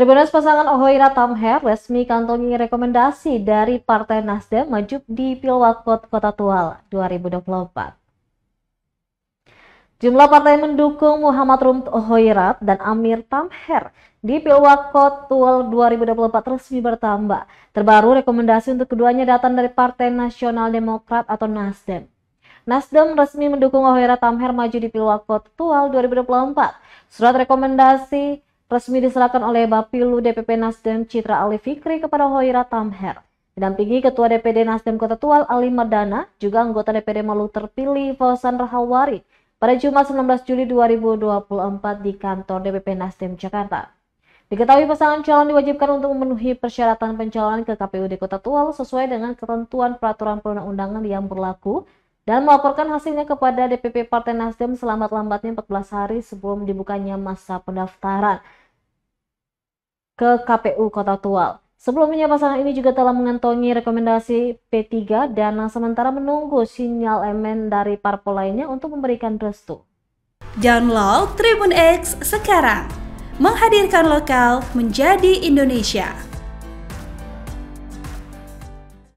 Tribunas pasangan Ohoirat Tamher resmi kantongi rekomendasi dari Partai Nasdem maju di Pilwalkot Kota Tual 2024. Jumlah partai mendukung Muhammad Roem Ohoirat dan Amir Tamher di Pilwalkot Tual 2024 resmi bertambah. Terbaru rekomendasi untuk keduanya datang dari Partai Nasional Demokrat atau Nasdem. Nasdem resmi mendukung Ohoirat Tamher maju di Pilwalkot Tual 2024. Surat rekomendasi resmi diserahkan oleh Bapilu DPP Nasdem Citra Alfikri kepada Ohoirat Tamher. Didampingi Ketua DPD Nasdem Kota Tual Ali Mardana, juga anggota DPD Maluku terpilih Fauzan Rahawari pada Jumat 19 Juli 2024 di kantor DPP Nasdem Jakarta. Diketahui pasangan calon diwajibkan untuk memenuhi persyaratan pencalonan ke KPU di Kota Tual sesuai dengan ketentuan peraturan perundang-undangan yang berlaku dan melaporkan hasilnya kepada DPP Partai Nasdem selambat-lambatnya 14 hari sebelum dibukanya masa pendaftaran ke KPU Kota Tual. Sebelumnya pasangan ini juga telah mengantongi rekomendasi P3 dan sementara menunggu sinyal MN dari parpol lainnya untuk memberikan restu. Download Tribun X sekarang, menghadirkan lokal menjadi Indonesia.